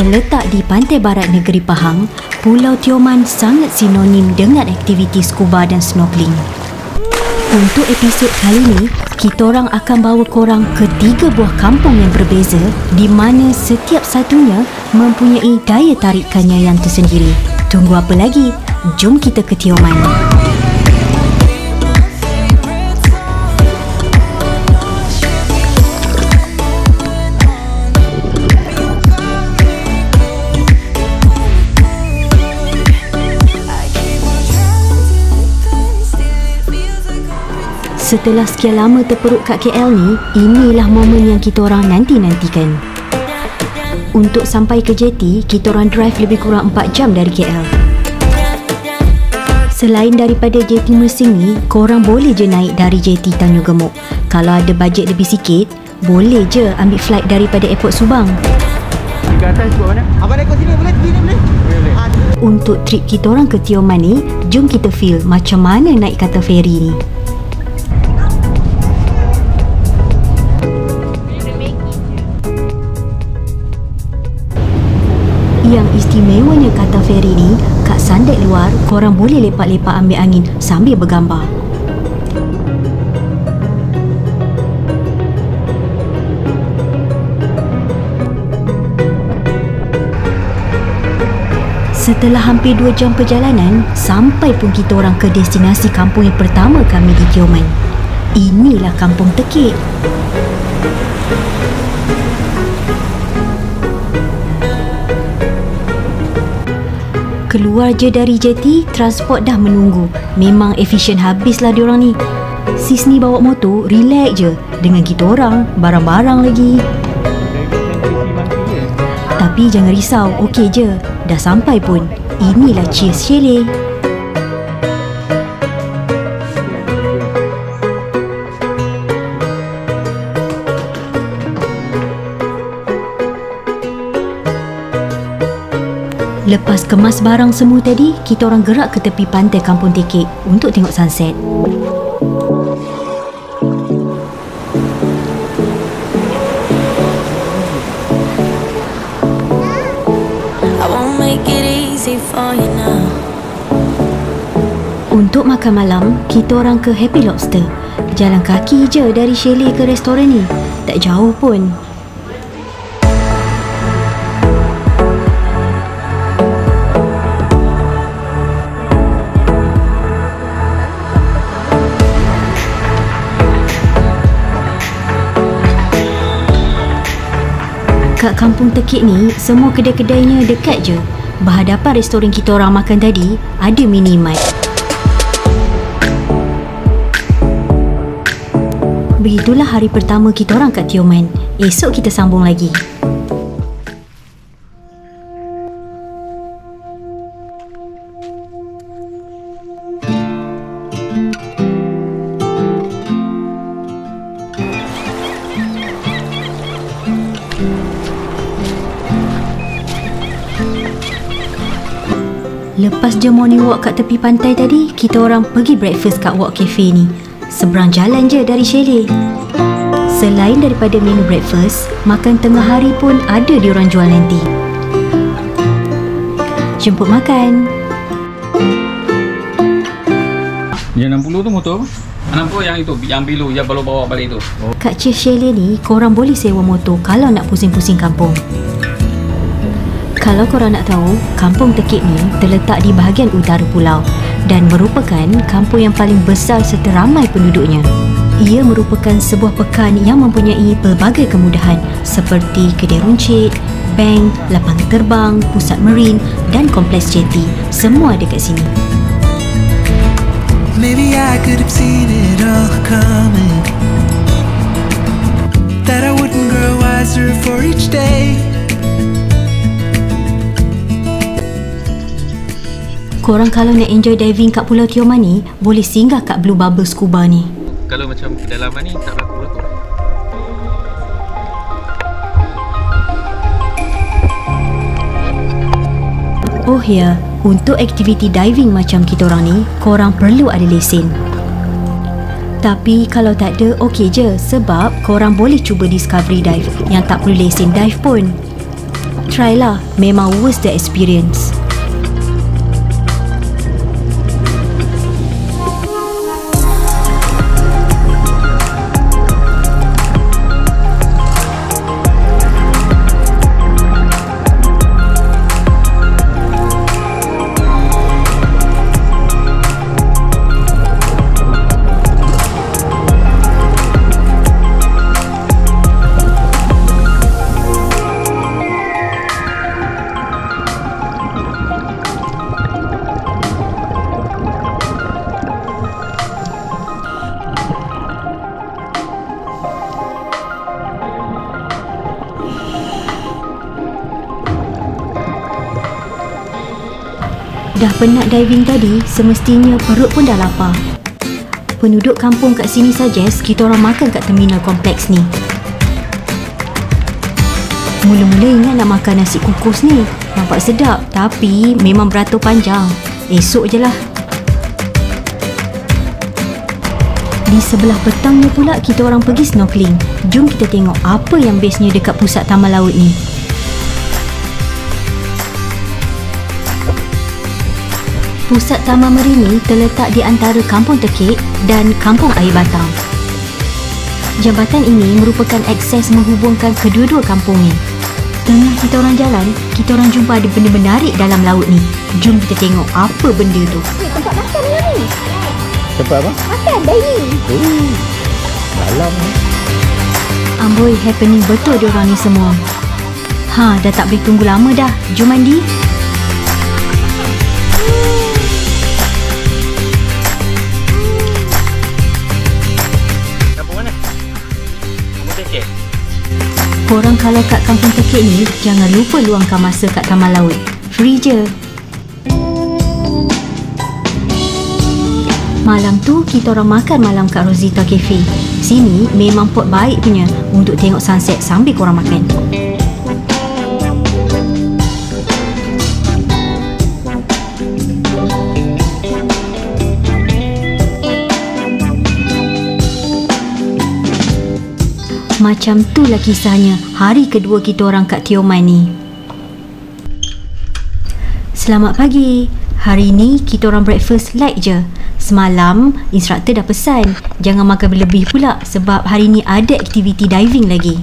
Terletak di pantai barat negeri Pahang, Pulau Tioman sangat sinonim dengan aktiviti scuba dan snorkeling. Untuk episod kali ini, kita orang akan bawa korang ke 3 buah kampung yang berbeza di mana setiap satunya mempunyai daya tarikannya yang tersendiri. Tunggu apa lagi? Jom kita ke Tioman. Setelah sekian lama terperuk kat KL ni, inilah momen yang kita orang nanti-nantikan. Untuk sampai ke jeti, kita orang drive lebih kurang 4 jam dari KL. Selain daripada jeti Mersing ni, korang boleh je naik dari jeti Tanjung Gemuk. Kalau ada bajet lebih sikit, boleh je ambil flight daripada airport Subang. Ke atas buat mana? Abang naik ke sini boleh? Sini boleh? Boleh. Untuk trip kita orang ke Tioman ni, jom kita feel macam mana naik kata feri ni. Yang istimewanya kata feri ni, kat sandet luar, korang boleh lepak-lepak ambil angin sambil bergambar. Setelah hampir 2 jam perjalanan, sampai pun kita orang ke destinasi kampung yang pertama kami di Tioman. Inilah Kampung Tekek. Keluar je dari jeti, transport dah menunggu. Memang efisien habislah diorang ni. Sis ni bawa motor, relax je. Dengan kita orang, barang-barang lagi. Tapi jangan risau, okey je. Dah sampai pun. Inilah Cheers Chalet. Lepas kemas barang semua tadi, kita orang gerak ke tepi pantai Kampung Tekek untuk tengok sunset. Untuk makan malam, kita orang ke Happy Lobster. Jalan kaki je dari chalet ke restoran ni. Tak jauh pun. Kat Kampung Tekek ni, semua kedai-kedainya dekat je. Berhadapan restoran kita orang makan tadi, ada minimart. Begitulah hari pertama kita orang kat Tioman. Esok kita sambung lagi. Lepas je morning walk kat tepi pantai tadi, kita orang pergi breakfast kat Wak Café ni. Seberang jalan je dari chalet. Selain daripada menu breakfast, makan tengah hari pun ada diorang jual nanti. Jemput makan. Yang 60 tu motor apa? 60 yang itu, yang bilu, yang baru bawa balik tu. Kat Cheers Chalet ni, korang boleh sewa motor kalau nak pusing-pusing kampung. Kalau korang nak tahu, Kampung Tekek ni terletak di bahagian utara pulau dan merupakan kampung yang paling besar serta ramai penduduknya. Ia merupakan sebuah pekan yang mempunyai pelbagai kemudahan seperti kedai runcit, bank, lapangan terbang, pusat marin dan kompleks jeti. Semua ada kat sini. Maybe I could have seen it all coming, that I wouldn't grow wiser for each day. Korang kalau nak enjoy diving kat Pulau Tioman ni, boleh singgah kat Blue Bubble Scuba ni. Kalau macam kedalaman ni, tak berapa-apa. Oh ya, untuk aktiviti diving macam kita orang ni, korang perlu ada lesen. Tapi kalau tak ada, okey je sebab korang boleh cuba discovery dive yang tak perlu lesen dive pun. try lah. Memang worth the experience. Dah penat diving tadi, semestinya perut pun dah lapar. Penduduk kampung kat sini suggest kita orang makan kat terminal kompleks ni. Mula-mula ingat nak makan nasi kukus ni. Nampak sedap tapi memang beratur panjang. Esok je lah. Di sebelah petangnya pula kita orang pergi snorkeling. Jom kita tengok apa yang bestnya dekat pusat taman laut ni. Pusat Taman Merini terletak di antara Kampung Tekek dan Kampung Air Batang. Jambatan ini merupakan akses menghubungkan kedua-dua kampung ni. Tengah kita orang jalan, kita orang jumpa ada benda menarik dalam laut ni. Jom kita tengok apa benda tu. Tempat makan ni. Tempat apa? Makan bayi. Dalam ni. Amboi, happening betul diorang ni semua. Ha, dah tak boleh tunggu lama dah. Jom mandi. Korang kalau kat Kampung Tekek ni, jangan lupa luangkan masa kat taman laut. Free je. Malam tu, kita orang makan malam kat Rozita Café. Sini memang pot baik punya untuk tengok sunset sambil korang makan. Macam itulah kisahnya hari kedua kita orang kat Tioman ni. Selamat pagi. Hari ni kita orang breakfast light je. Semalam instruktor dah pesan jangan makan berlebih pula sebab hari ni ada aktiviti diving lagi.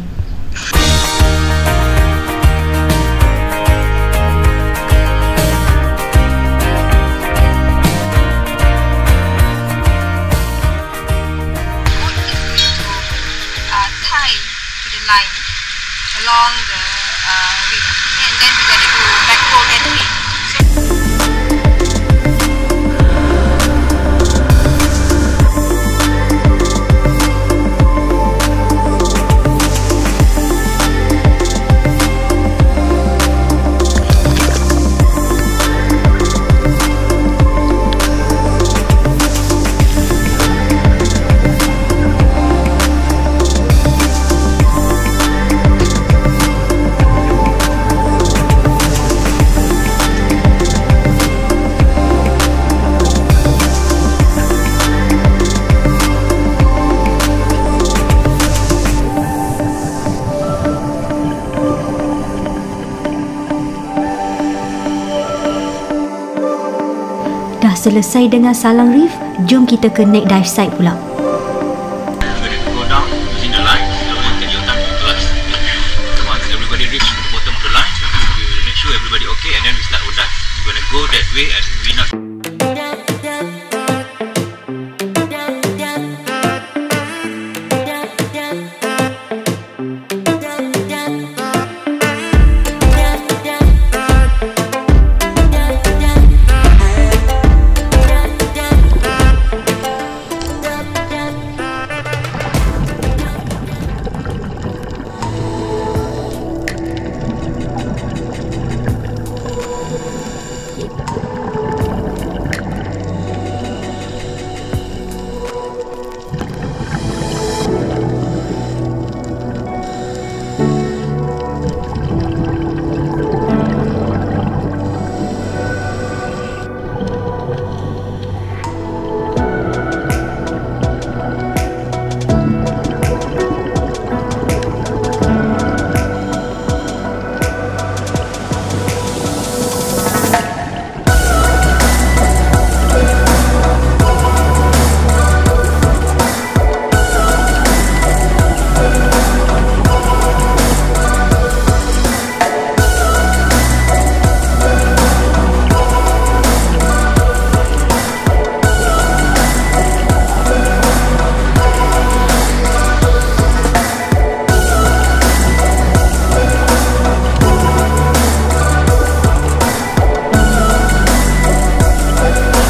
Selesai dengan Salang Reef, jom kita ke Neck Dive Site pula.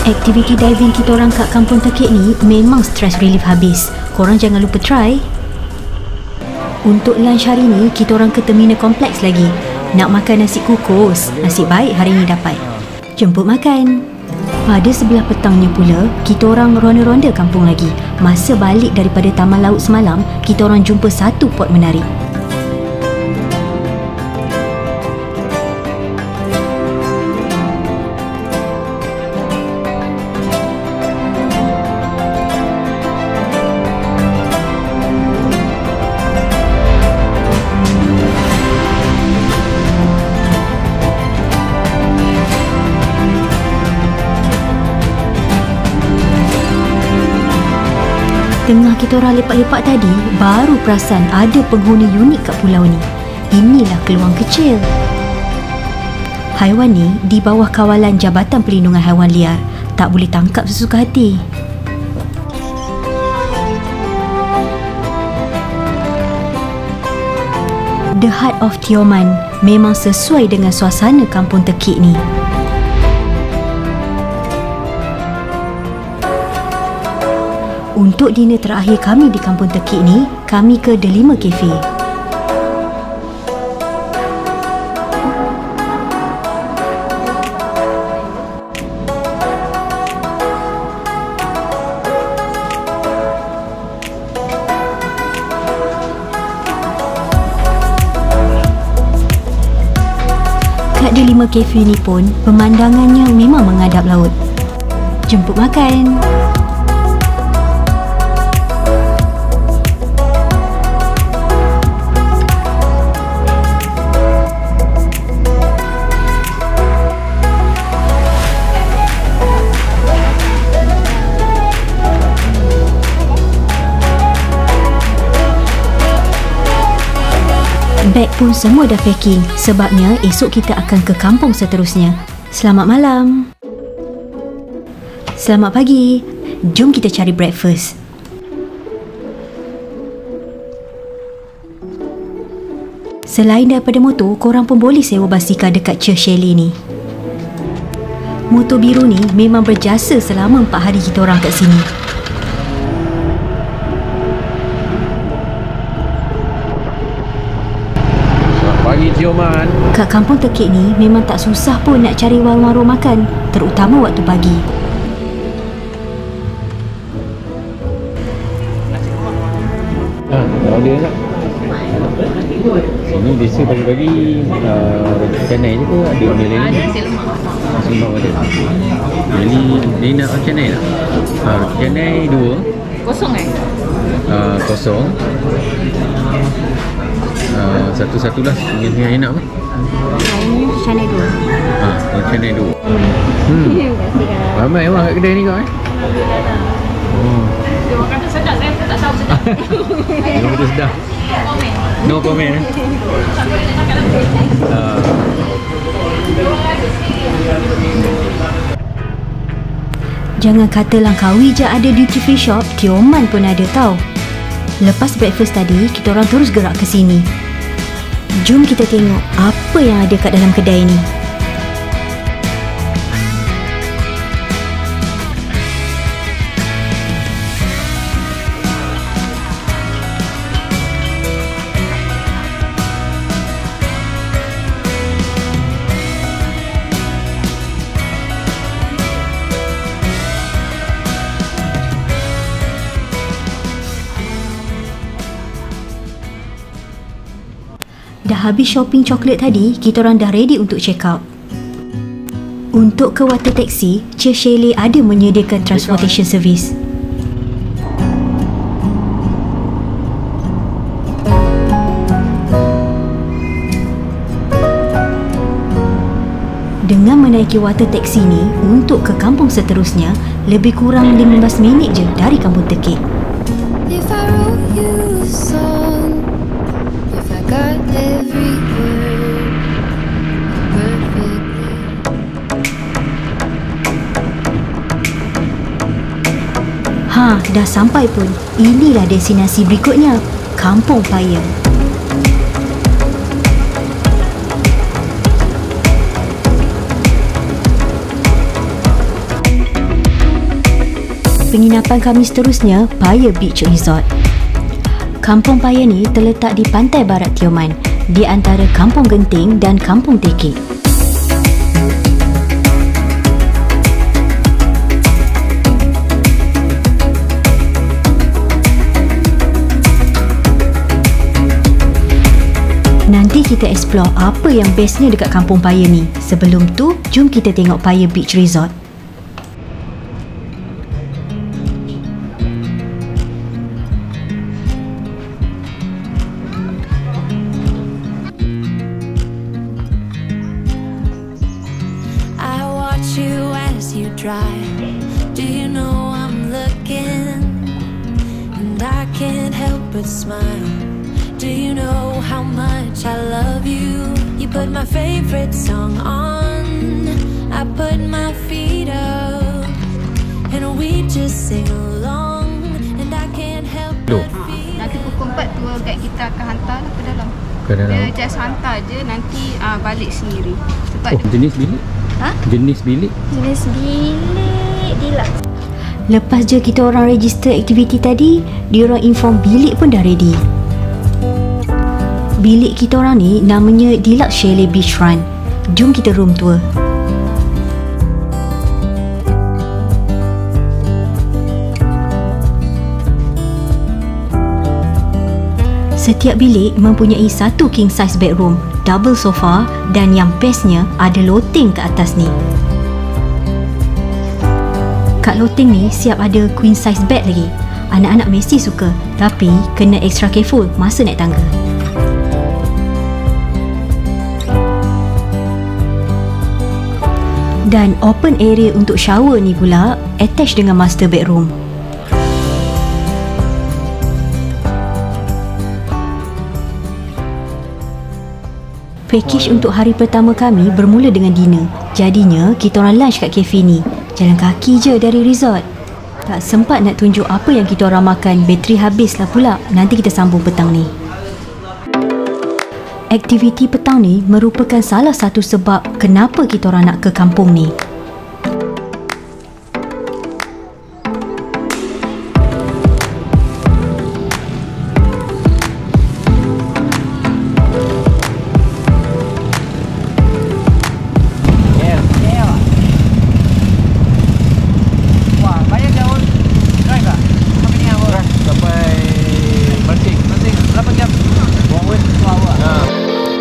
aktiviti diving kita orang kat Kampung Tekek ni memang stress relief habis. Korang jangan lupa try. Untuk lunch hari ni, kita orang ke terminal kompleks lagi. Nak makan nasi kukus. Nasib baik hari ni dapat. Jemput makan. Pada sebelah petangnya pula, kita orang ronda-ronda kampung lagi. Masa balik daripada taman laut semalam, kita orang jumpa satu pot menarik. Tengah kita orang lepak-lepak tadi, baru perasan ada penghuni unik kat pulau ni. Inilah keluang kecil. Haiwan ni di bawah kawalan Jabatan Perlindungan Haiwan Liar. Tak boleh tangkap sesuka hati. The Heart of Tioman memang sesuai dengan suasana Kampung Tekek ni. Untuk dinner terakhir kami di Kampung Tekek ni, kami ke Delima Café. Kat Delima Café ni pun, pemandangannya memang menghadap laut. Jemput makan. Beg pun semua dah packing sebabnya esok kita akan ke kampung seterusnya. Selamat malam. Selamat pagi. Jom kita cari breakfast. Selain daripada motor, korang pun boleh sewa basikal dekat Cheers Chalet ni. Motor biru ni memang berjasa selama 4 hari kita orang kat sini. Kat Kampung Tekek ni memang tak susah pun nak cari warung-warung makan, terutama waktu pagi. Order tak? Ini biasa pagi-pagi canai je ke ada order lain? Semua ada. Jadi ni nak canai tak? Canai 2. Kosong kosong. Satu-satu lah yang enak pun. Channel 2. Channel 2. Ramai orang kat kedai ni kau Dia orang kata sedap, saya pun tak tahu sedap. Dia kata sedap. No comment. Jangan kata Langkawi je ada duty free shop, Tioman pun ada tau. Lepas breakfast tadi, kita orang terus gerak ke sini. Jom kita tengok apa yang ada kat dalam kedai ni. Habis shopping coklat tadi, kita orang dah ready untuk check out. Untuk ke water taxi, Cheers Chalet ada menyediakan transportation service. Dengan menaiki water taxi ni untuk ke kampung seterusnya, lebih kurang 15 minit je dari Kampung Tekek. Dah sampai pun, inilah destinasi berikutnya, Kampung Paya. penginapan kami seterusnya, Paya Beach Resort. Kampung Paya ni terletak di pantai barat Tioman, di antara Kampung Genting dan Kampung Tekek. Nanti kita explore apa yang bestnya dekat Kampung Paya ni. Sebelum tu, jom kita tengok Paya Beach Resort. Nanti pukul 4 tour guide kita akan hantar ke dalam. Dia just hantar je, nanti balik sendiri. Sebab jenis bilik? Ha? Jenis bilik? Jenis bilik deluxe. Lepas je kita orang register aktiviti tadi, diorang inform bilik pun dah ready. Bilik kita orang ni namanya Deluxe Chalet Beachfront. Jom kita room tour. Setiap bilik mempunyai satu king size bedroom, double sofa dan yang bestnya ada loteng ke atas ni. Kat loteng ni siap ada queen size bed lagi. Anak-anak mesti suka, tapi kena extra careful masa naik tangga. Dan open area untuk shower ni pula attached dengan master bedroom. Package untuk hari pertama kami bermula dengan dinner. Jadinya, kita orang lunch kat kafe ni. Jalan kaki je dari resort. Tak sempat nak tunjuk apa yang kita orang makan. Bateri habislah pula. Nanti kita sambung petang ni. Aktiviti petang ni merupakan salah satu sebab kenapa kita orang nak ke kampung ni.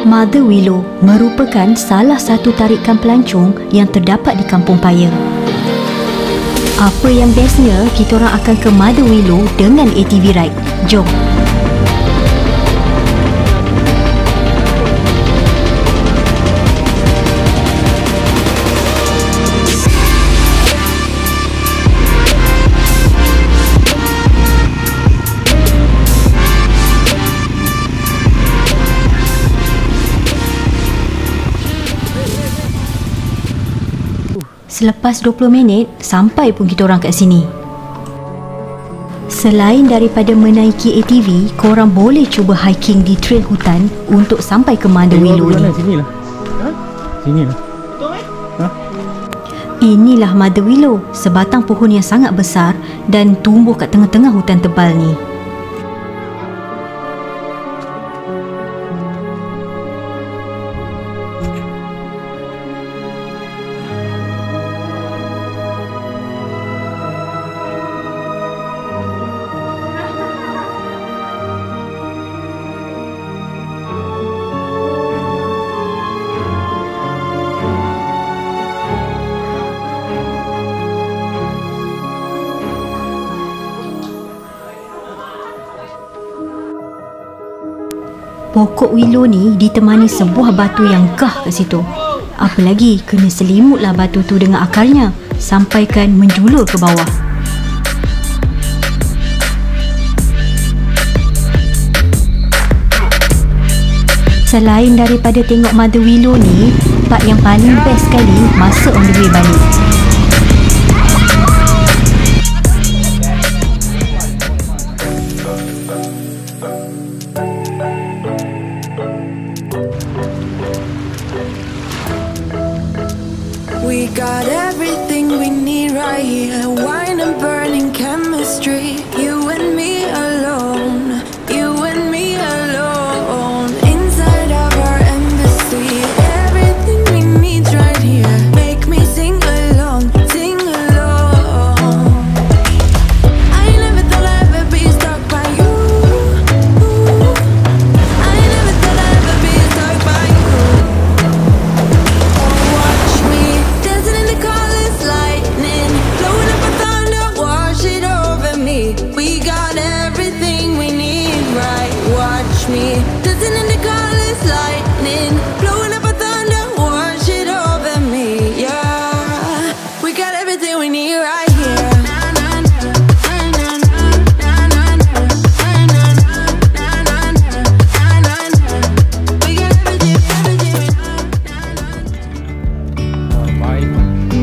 Mother Willow merupakan salah satu tarikan pelancong yang terdapat di Kampung Paya. Apa yang bestnya, kita orang akan ke Mother Willow dengan ATV ride. Jom! Selepas 20 minit, sampai pun kita orang kat sini. Selain daripada menaiki ATV, korang boleh cuba hiking di trail hutan untuk sampai ke Mother Willow ni. Sinilah. Ha? Sinilah. Betul eh? Ha? Inilah Mother Willow, sebatang pohon yang sangat besar dan tumbuh kat tengah-tengah hutan tebal ni. Pokok willow ni ditemani sebuah batu yang gah kat situ. Apa lagi, kena selimutlah batu tu dengan akarnya sampaikan menjulur ke bawah. Selain daripada tengok Mother Willow ni, part yang paling best sekali masa on the way balik. We got everything we need. dry here, wine and burning chemistry. You and me alone, you and me alone. Inside of our embassy, everything we need right here. Make me sing along, sing along. I never thought I'd ever be stuck by you. I never thought I'd ever be stuck by you. Watch me dancing in the colors, lightning blowing up a thunder, wash it over me. We got everything we need, right? Watch me dancing in the colors, lightning blowing up a thunder, wash it over me. Yeah, we got everything we need right here. We got everything we need.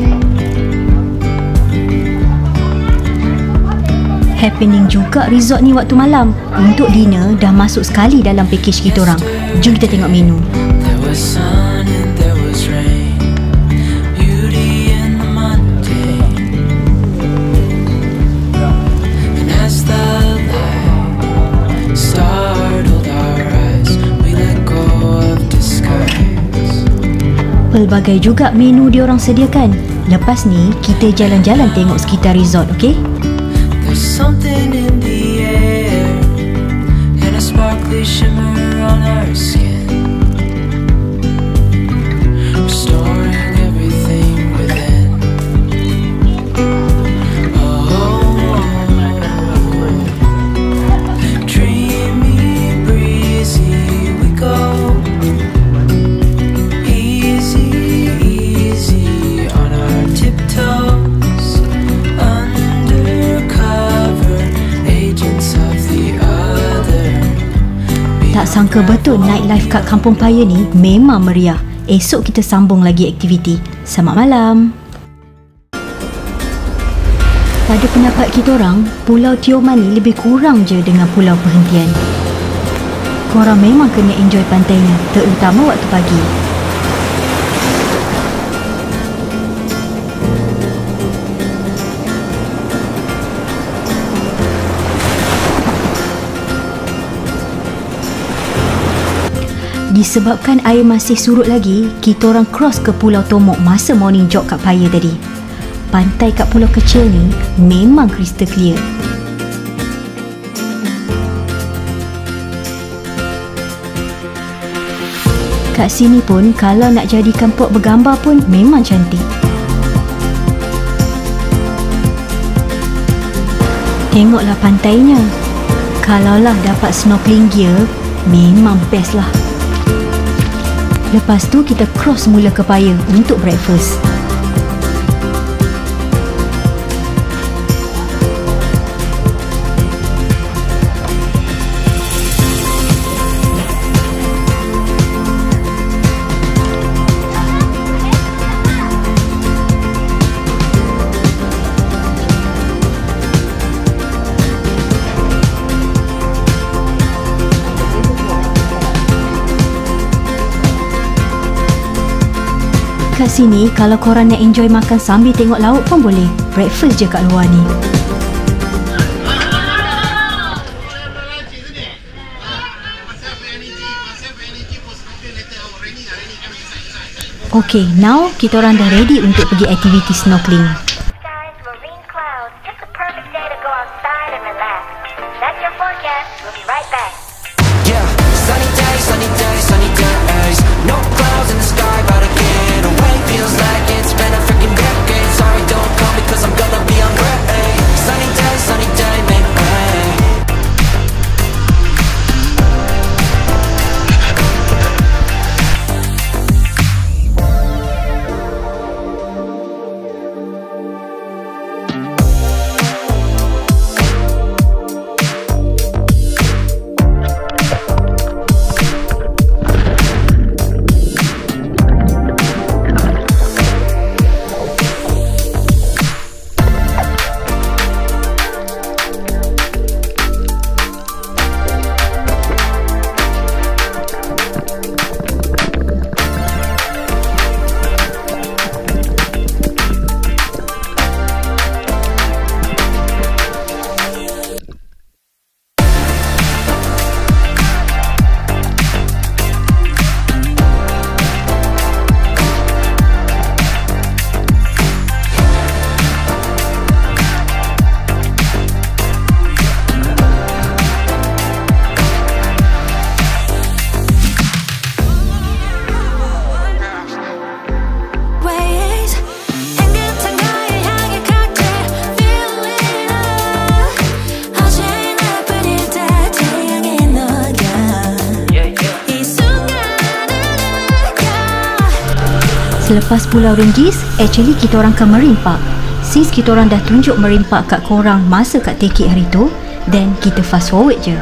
Happening juga resort ni waktu malam. Untuk dinner dah masuk sekali dalam pakej kita orang. Jom kita tengok menu. There was sun and there was rain, beauty in the mundane. And as the light startled our eyes, we let go of disguise. Pelbagai juga menu diorang sediakan. Lepas ni kita jalan-jalan tengok sekitar resort, okey? There's something in the air, and a sparkly shimmer on our skin. Restoring everything within. Oh, dreamy, breezy, we go. Easy, easy on our tiptoes. Undercover agents of the other. Tak sangka betul nightlife kat Kampung Paya ni memang meriah. Esok kita sambung lagi aktiviti. Selamat malam. Pada pendapat kita orang, Pulau Tioman ni lebih kurang je dengan pulau perhentian. Korang memang kena enjoy pantainya, terutama waktu pagi. Disebabkan air masih surut lagi, kita orang cross ke Pulau Tomok masa morning jog kat Paya tadi. Pantai kat pulau kecil ni memang crystal clear. Kat sini pun kalau nak jadikan pot bergambar pun memang cantik. Tengoklah pantainya. Kalaulah dapat snorkeling gear, memang best lah. Lepas tu kita cross mula ke Paya untuk breakfast. Kat sini, kalau korang nak enjoy makan sambil tengok laut pun boleh. Breakfast je kat luar ni. Okay, now kita orang dah ready untuk pergi aktiviti snorkeling. Selepas Pulau Renggis, actually kita orang ke Merlimpak. Since kita orang dah tunjuk Merlimpak kat korang masa kat Tekek hari tu, then kita fast forward je.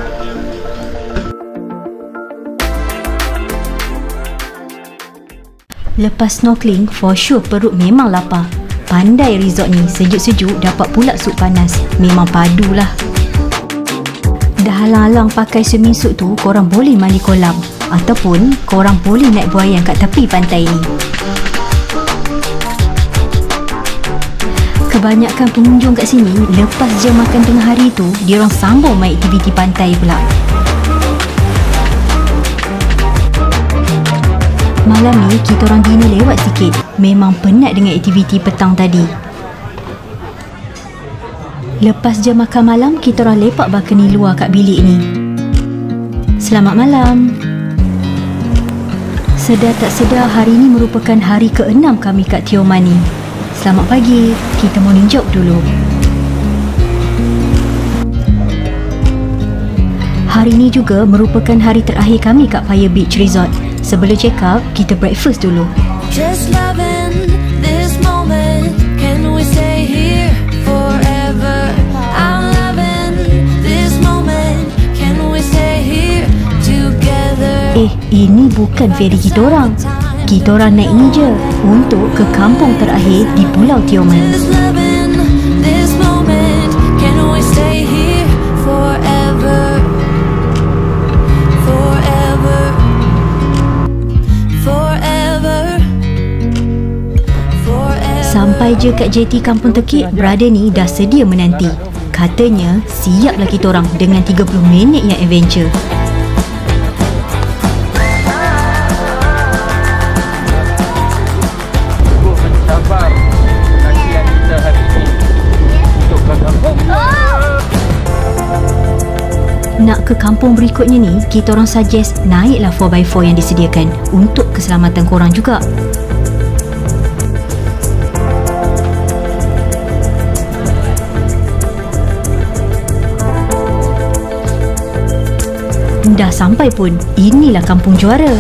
Lepas snorkeling, for sure perut memang lapar. Pandai resort ni, sejuk-sejuk dapat pula sup panas. Memang padulah. Dah halang-halang pakai swimming suit tu, korang boleh mandi kolam. Ataupun, korang boleh naik buayan kat tepi pantai ni. Kebanyakan pengunjung kat sini, lepas jam makan tengah hari tu, diorang sambung main aktiviti pantai pula. Malam ni, kita orang dini lewat sikit. Memang penat dengan aktiviti petang tadi. Lepas jam makan malam, kita orang lepak balkoni luar kat bilik ni. Selamat malam. Sedar tak sedar, hari ini merupakan hari ke-6 kami kat Tioman ni. Selamat pagi, kita morning jog dulu. Hari ini juga merupakan hari terakhir kami kat Paya Beach Resort. Sebelum check up, kita breakfast dulu. Just loving this moment. Can we stay here forever? I'm loving this moment. Can we stay here together? Ini bukan feri kita orang. Kita orang naik ni je untuk ke kampung terakhir di Pulau Tioman. Sampai je kat JT Kampung Tekek, brother ni dah sedia menanti. Katanya, siaplah kita orang dengan 30 minit yang adventure. Nak ke kampung berikutnya ni, kita orang suggest naiklah 4x4 yang disediakan untuk keselamatan korang juga. Dah sampai pun, inilah Kampung Juara.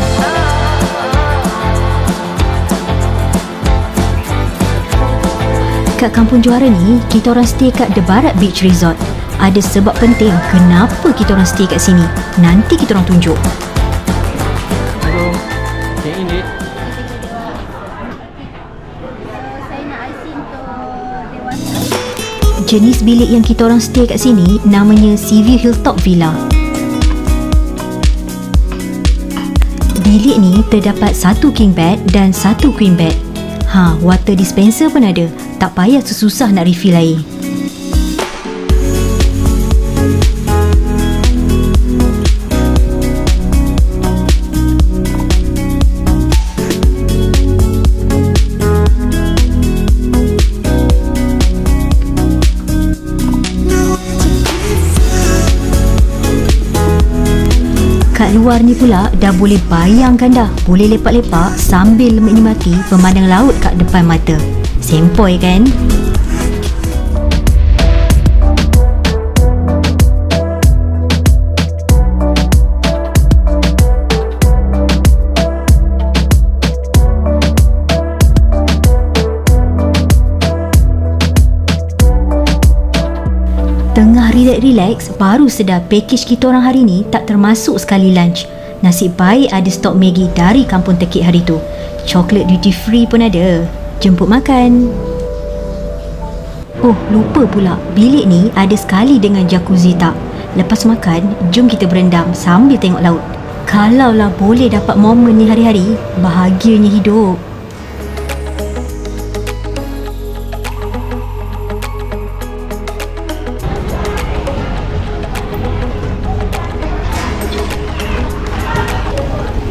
Kat Kampung Juara ni, kita orang stay kat The Barat Beach Resort. Ada sebab penting kenapa kita orang stay kat sini. Nanti kita orang tunjuk. Jenis bilik yang kita orang stay kat sini namanya Siri Hilltop Villa. Bilik ni terdapat 1 king bed dan 1 queen bed. Water dispenser pun ada. Tak payah susah nak refill air. Luar ni pula dah boleh bayangkan dah, boleh lepak-lepak sambil menikmati pemandangan laut kat depan mata. Sempoi kan? Tengah relax-relax, baru sedar pakej kita orang hari ni tak termasuk sekali lunch. Nasib baik ada stok Maggi dari Kampung Tekek hari tu. Coklat duty free pun ada. Jemput makan. Oh, lupa pula. Bilik ni ada sekali dengan jacuzzi tak? Lepas makan, jom kita berendam sambil tengok laut. Kalaulah boleh dapat momen ni hari-hari, bahagianya hidup.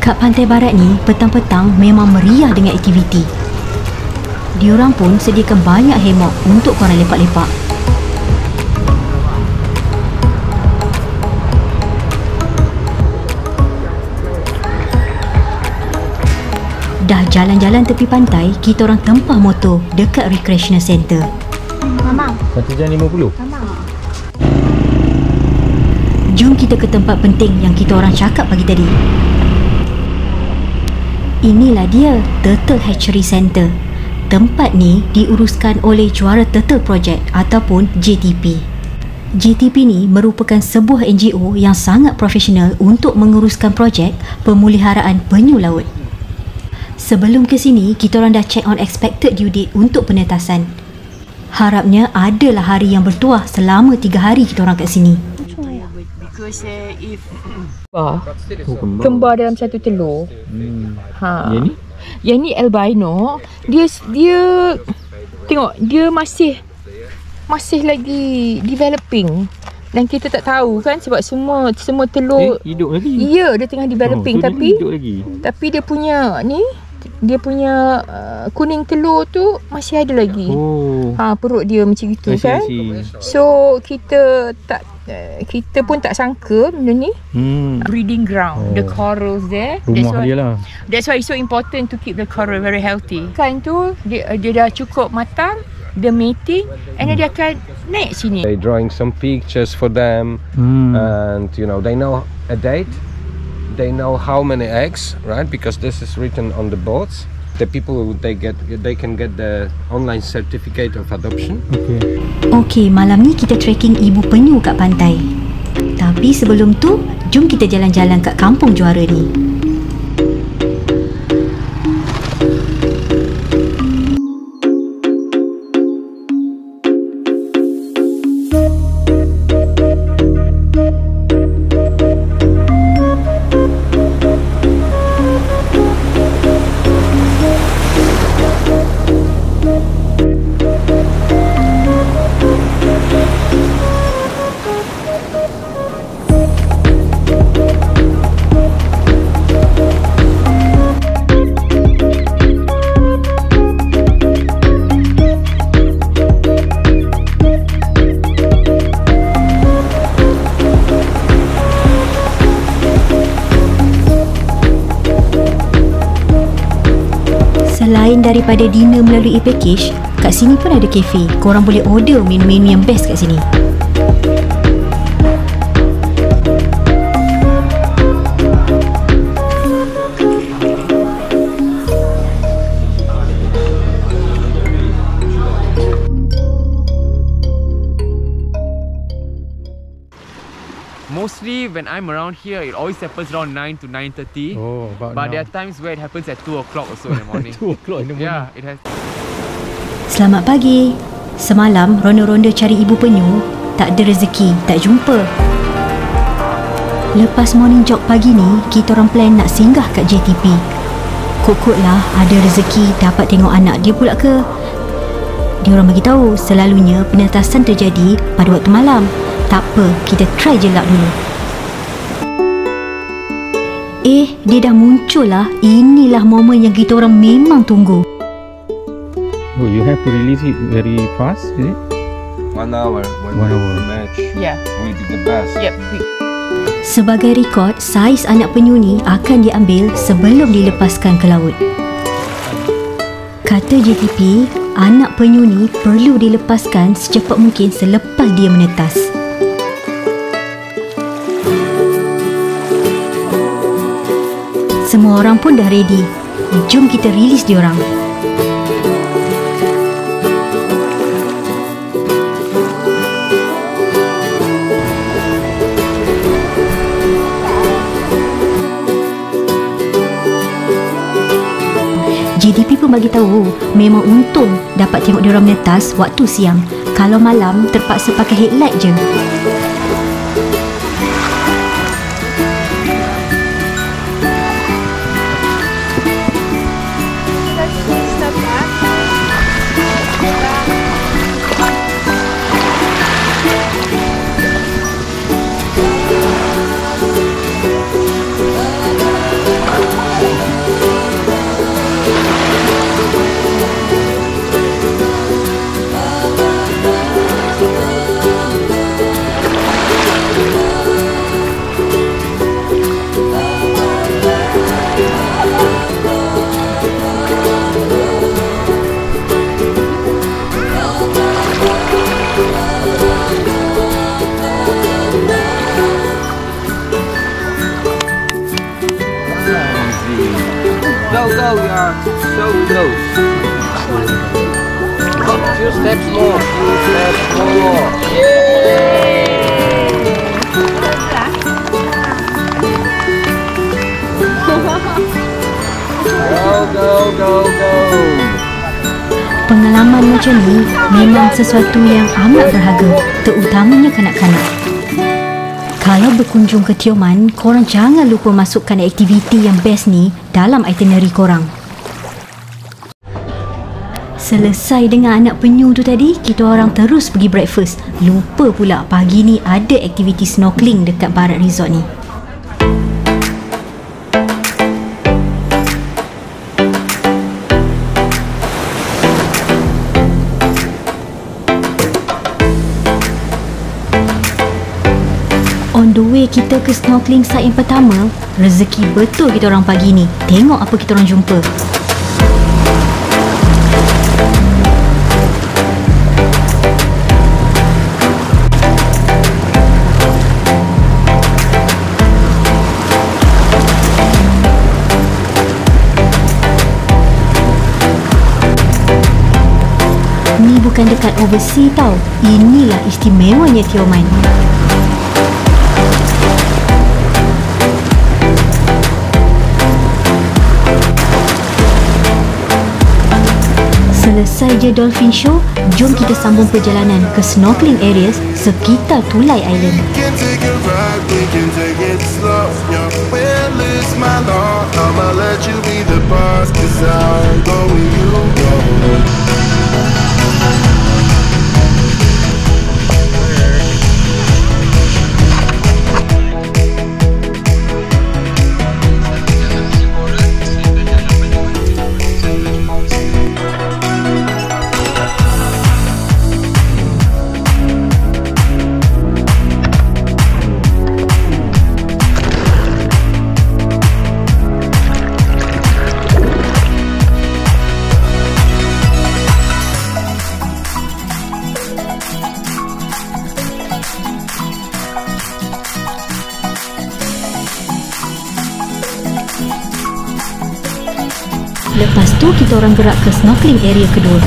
Kat pantai barat ni, petang-petang memang meriah dengan aktiviti. Diorang pun sediakan banyak hemok untuk korang lepak-lepak. Dah jalan-jalan tepi pantai, kita orang tempah motor dekat recreational center. Mamang. 1 jam 50. Mamang. Jom kita ke tempat penting yang kita orang cakap pagi tadi. Inilah dia, Turtle Hatchery Center. Tempat ni diuruskan oleh Juara Turtle Project ataupun JTP. JTP ni merupakan sebuah NGO yang sangat profesional untuk menguruskan projek pemeliharaan penyu laut. Sebelum ke sini, kita orang dah check on expected due date untuk penetasan. Harapnya adalah hari yang bertuah selama 3 hari kita orang kat sini. Kembar dalam satu telur. Ha. Yang ni albino, dia tengok dia masih lagi developing dan kita tak tahu kan sebab semua telur hidup lagi. Ya, dia tengah developing tapi dia punya ni kuning telur tu masih ada lagi. Oh. Ha, perut dia macam gitu kan. So kita pun tak sangka benda ni. Breeding ground, the corals there. Rumah dia lah. That's why it's so important to keep the coral very healthy. Kan tu dia dah cukup matang, dia mating and then dia akan naik sini. They drawing some pictures for them and you know they know a date. They know how many eggs, right? Because this is written on the boards. The people they can get the online certificate of adoption. Okay, malam ni kita trekking ibu penyu kat pantai. Tapi sebelum tu, jom kita jalan-jalan kat Kampung Juara ni. Selain daripada dinner melalui package, kat sini pun ada kafe. Korang boleh order menu-menu yang best kat sini. Mostly when I'm around here, it always happens around 9 to 9:30. Oh, but there are times where it happens at 2 o'clock or so in the morning. 2 o'clock in the morning. Yeah, it has. Selamat pagi. Semalam ronda-ronda cari ibu penyu, tak ada rezeki, tak jumpa. Lepas morning jog pagi ni, kita orang plan nak singgah kat JTP. Kok-kok lah ada rezeki dapat tengok anak dia pula ke. Dia orang bagi tahu selalunya penetasan terjadi pada waktu malam. Tak apa, kita try je lah dulu. Dia dah muncul lah. Inilah momen yang kita orang memang tunggu. Oh, you have to release it very fast, is it? 1 hour. One hour. Match. Yeah. Will be the best. Yep. Sebagai rekod, saiz anak penyu ni akan diambil sebelum dilepaskan ke laut. Kata JTP, anak penyu ni perlu dilepaskan secepat mungkin selepas dia menetas. Semua orang pun dah ready. Jom kita release diorang. JDP pun bagi tahu, memang untung dapat tengok diorang menetas waktu siang. Kalau malam, terpaksa pakai headlight je. Go, go, you are so close. Oh, few steps more, few steps more. Go, go, go, go. Pengalaman macam ni memang sesuatu yang amat berharga, terutamanya kanak-kanak. Kalau berkunjung ke Tioman, korang jangan lupa masukkan aktiviti yang best ni dalam itinerary korang. Selesai dengan anak penyu tu tadi, kita orang terus pergi breakfast. Lupa pula pagi ni ada aktiviti snorkeling dekat Barat Resort ni. On the way kita ke snorkeling site yang pertama, rezeki betul kita orang pagi ni. Tengok apa kita orang jumpa. Ni bukan dekat overseas tau. Inilah istimewanya Tioman. Selesai je dolphin show, jom kita sambung perjalanan ke snorkeling areas sekitar Tulai Island. Lepas tu kita orang gerak ke snorkeling area kedua.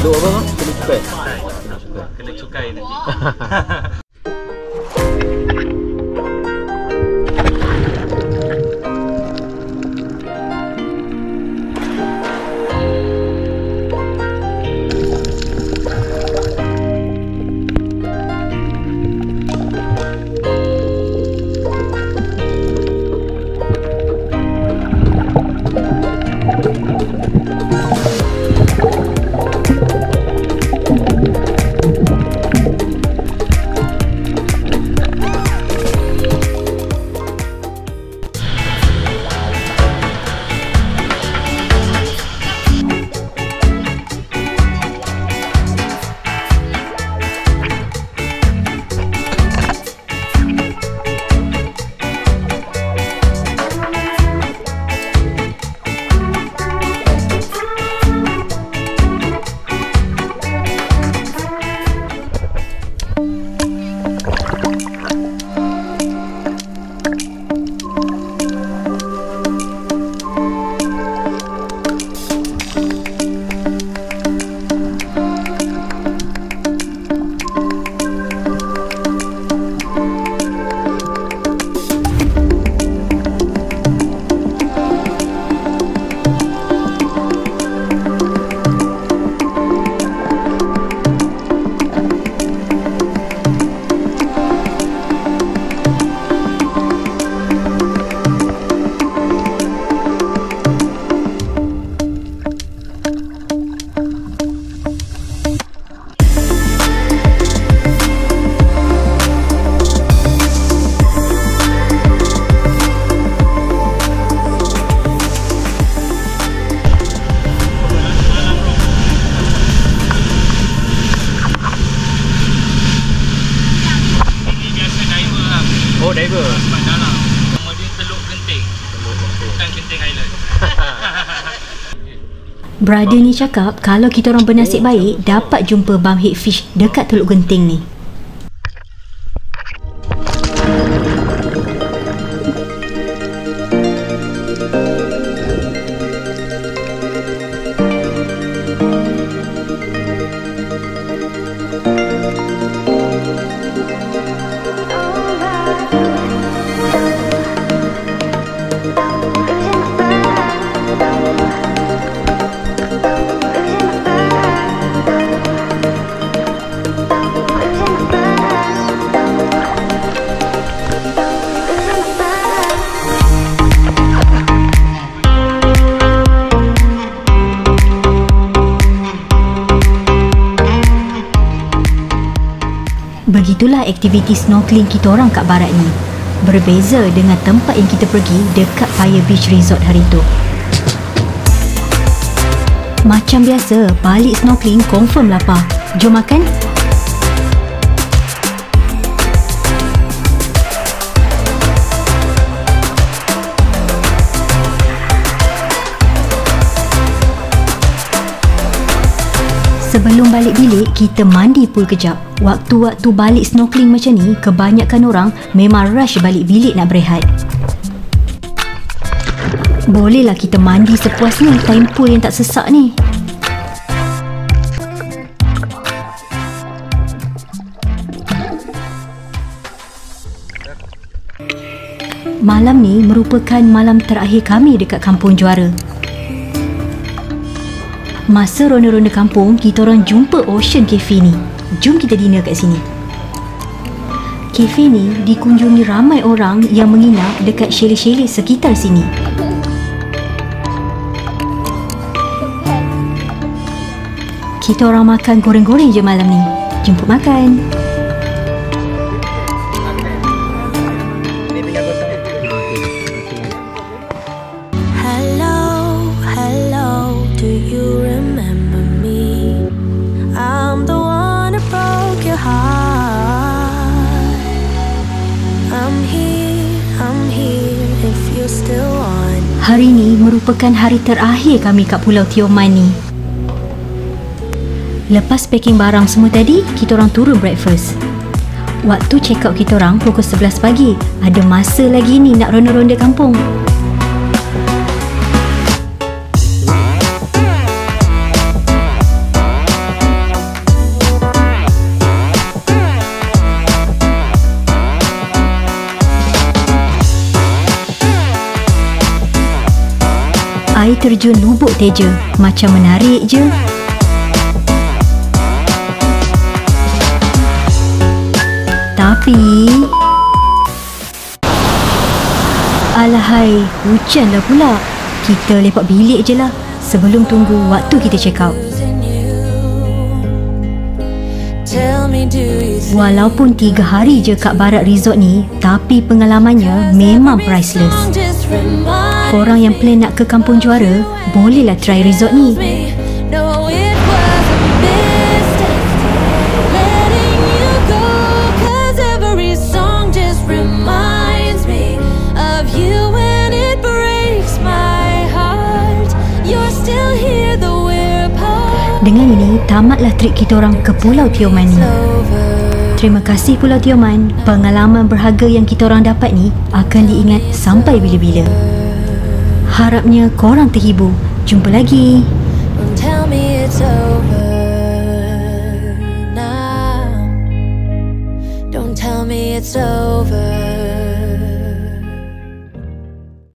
Aduh apa? Kena cukai. Kena cukai nanti. Brother ni cakap kalau kita orang bernasib baik dapat jumpa bumphead fish dekat Teluk Genting ni. itulah aktiviti snorkeling kita orang kat barat ni. Berbeza dengan tempat yang kita pergi dekat Paya Beach Resort hari tu. Macam biasa, balik snorkeling confirm lapar. Jom makan. Sebelum balik bilik, kita mandi pool kejap. Waktu-waktu balik snorkeling macam ni, kebanyakan orang memang rush balik bilik nak berehat. Bolehlah kita mandi sepuasnya time pool yang tak sesak ni. Malam ni merupakan malam terakhir kami dekat Kampung Juara. Masa ronda-ronda kampung, kita orang jumpa Ocean Cafe ni. Jom kita dinner kat sini. Cafe ni dikunjungi ramai orang yang menginap dekat chalet-chalet sekitar sini. Kita orang makan goreng-goreng je malam ni. Jemput makan. Hari ni merupakan hari terakhir kami kat Pulau Tioman ni. Lepas packing barang semua tadi, kita orang turun breakfast. Waktu check out kita orang pukul 11 pagi. Ada masa lagi ni nak ronda-ronda kampung. Air Terjun Lubuk Teja. Macam menarik je. Tapi... alahai, hujan dah pula. Kita lepak bilik je lah sebelum tunggu waktu kita check out. Walaupun 3 hari je kat barat resort ni, tapi pengalamannya memang priceless. Korang yang plan nak ke Kampung Juara, bolehlah try resort ni. Dengan ini, tamatlah trip kita orang ke Pulau Tioman ni. Terima kasih Pulau Tioman. Pengalaman berharga yang kita orang dapat ni akan diingat sampai bila-bila. Harapnya korang terhibur. Jumpa lagi. Don't tell me it's over.